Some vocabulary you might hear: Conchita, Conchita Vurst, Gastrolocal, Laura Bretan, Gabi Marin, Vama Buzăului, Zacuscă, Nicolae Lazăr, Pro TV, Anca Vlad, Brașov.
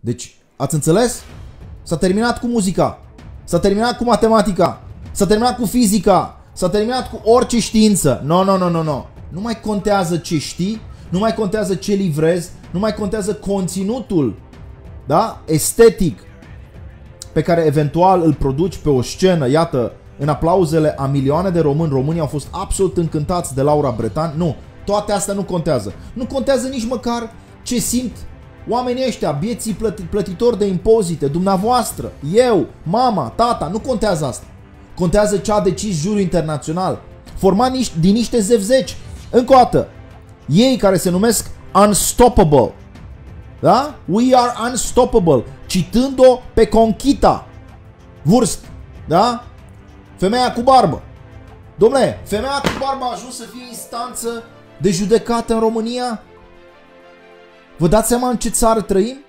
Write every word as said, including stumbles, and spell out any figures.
Deci, ați înțeles? S-a terminat cu muzica, s-a terminat cu matematica, s-a terminat cu fizica, s-a terminat cu orice știință. No, no, no, no, no. Nu mai contează ce știi, nu mai contează ce livrezi, nu mai contează conținutul, da? Estetic pe care eventual îl produci pe o scenă. Iată, în aplauzele a milioane de români, românii au fost absolut încântați de Laura Bretan. Nu, toate astea nu contează. Nu contează nici măcar ce simt oamenii ăștia, bieții plătitori de impozite, dumneavoastră, eu, mama, tata, nu contează asta. Contează ce a decis juriul internațional, format din niște zevzeci. Încă o dată, ei care se numesc Unstoppable, da? We are unstoppable, citând-o pe Conchita, Vurst, da? Femeia cu barbă. Dom'le, femeia cu barbă a ajuns să fie instanță de judecată în România? Vă dați seama în ce țară trăim?